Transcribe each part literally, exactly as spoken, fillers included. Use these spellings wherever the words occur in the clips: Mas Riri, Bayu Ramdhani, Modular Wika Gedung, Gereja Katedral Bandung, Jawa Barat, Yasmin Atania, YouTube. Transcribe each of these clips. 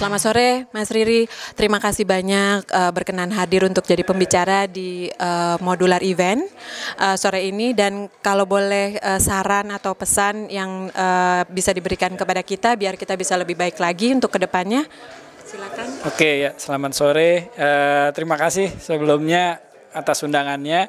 Selamat sore, Mas Riri. Terima kasih banyak uh, berkenan hadir untuk jadi pembicara di uh, Modular Event uh, sore ini. Dan kalau boleh uh, saran atau pesan yang uh, bisa diberikan kepada kita biar kita bisa lebih baik lagi untuk kedepannya, silakan. Oke ya, selamat sore. Uh, terima kasih sebelumnya atas undangannya.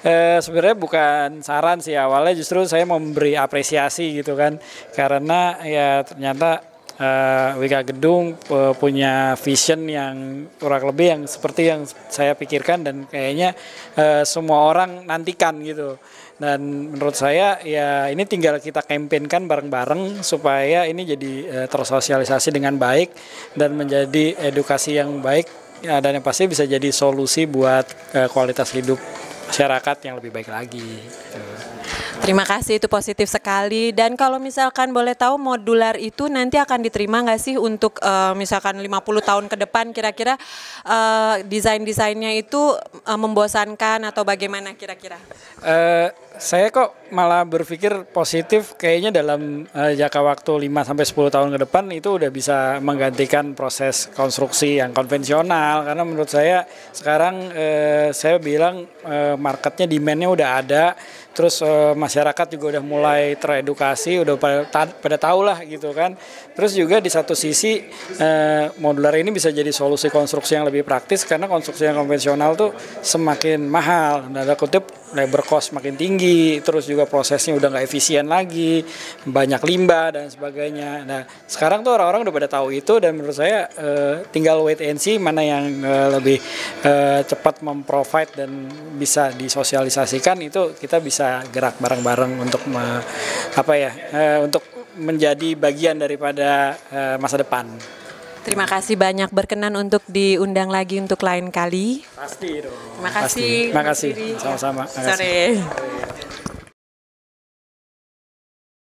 Eh, sebenarnya bukan saran sih, awalnya justru saya mau memberi apresiasi gitu kan, karena ya ternyata eh, Wika Gedung eh, punya vision yang kurang lebih yang seperti yang saya pikirkan, dan kayaknya eh, semua orang nantikan gitu. Dan menurut saya ya ini tinggal kita campaign-kan bareng-bareng supaya ini jadi eh, tersosialisasi dengan baik dan menjadi edukasi yang baik ya, dan yang pasti bisa jadi solusi buat eh, kualitas hidup masyarakat yang lebih baik lagi. Terima kasih, itu positif sekali. Dan kalau misalkan boleh tahu, Modular itu nanti akan diterima nggak sih untuk uh, misalkan lima puluh tahun ke depan, kira-kira uh, desain-desainnya itu uh, membosankan atau bagaimana kira-kira? Uh, saya kok malah berpikir positif, kayaknya dalam uh, jangka waktu lima sampai sepuluh tahun ke depan itu udah bisa menggantikan proses konstruksi yang konvensional. Karena menurut saya sekarang uh, saya bilang uh, marketnya, demand-nya udah ada, terus uh, masyarakat juga udah mulai teredukasi, udah pada, pada tahu lah gitu kan. Terus juga di satu sisi eh, modular ini bisa jadi solusi konstruksi yang lebih praktis, karena konstruksi yang konvensional tuh semakin mahal, tanda kutip labor cost makin tinggi, terus juga prosesnya udah nggak efisien lagi, banyak limbah dan sebagainya. Nah sekarang tuh orang-orang udah pada tahu itu, dan menurut saya eh, tinggal wait and see mana yang eh, lebih eh, cepat memprovide dan bisa disosialisasikan, itu kita bisa gerak bareng-bareng untuk me, apa ya eh, untuk menjadi bagian daripada uh, masa depan. Terima kasih banyak, berkenan untuk diundang lagi untuk lain kali. Pasti dong. Terima kasih. Terima kasih. Sama-sama. Sore.